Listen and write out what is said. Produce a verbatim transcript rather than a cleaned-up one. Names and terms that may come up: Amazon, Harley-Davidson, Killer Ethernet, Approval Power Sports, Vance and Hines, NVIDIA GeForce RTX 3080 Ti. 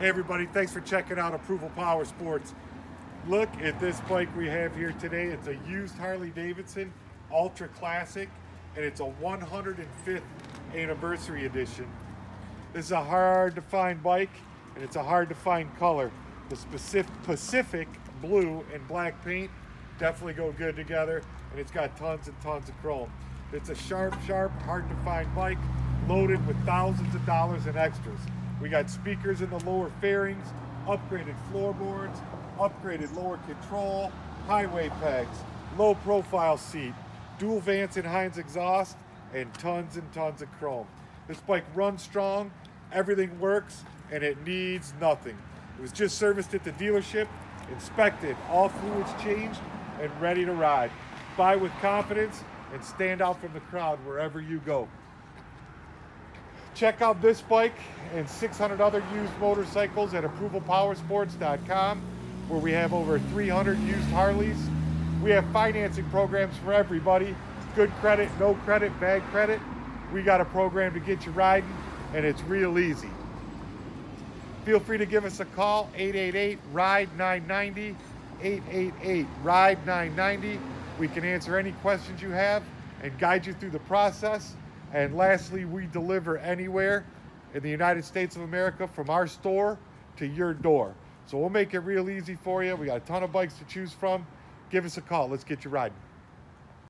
Hey everybody, thanks for checking out Approval Power Sports. Look at this bike we have here today. It's a used Harley-Davidson Ultra Classic, and it's a one hundred fifth anniversary edition. This is a hard to find bike, and it's a hard to find color. The specific Pacific blue and black paint definitely go good together, and it's got tons and tons of chrome. It's a sharp, sharp, hard to find bike loaded with thousands of dollars in extras. We got speakers in the lower fairings, upgraded floorboards, upgraded lower control, highway pegs, low profile seat, dual Vance and Hines exhaust, and tons and tons of chrome. This bike runs strong, everything works, and it needs nothing. It was just serviced at the dealership, inspected, all fluids changed, and ready to ride. Buy with confidence and stand out from the crowd wherever you go. Check out this bike and six hundred other used motorcycles at approval power sports dot com, where we have over three hundred used Harleys. We have financing programs for everybody. Good credit, no credit, bad credit. We got a program to get you riding, and it's real easy. Feel free to give us a call, eight eight eight, ride nine nine zero, eight eight eight, ride nine nine zero. We can answer any questions you have and guide you through the process. And lastly, we deliver anywhere in the United States of America from our store to your door. So we'll make it real easy for you. We got a ton of bikes to choose from. Give us a call. Let's get you riding.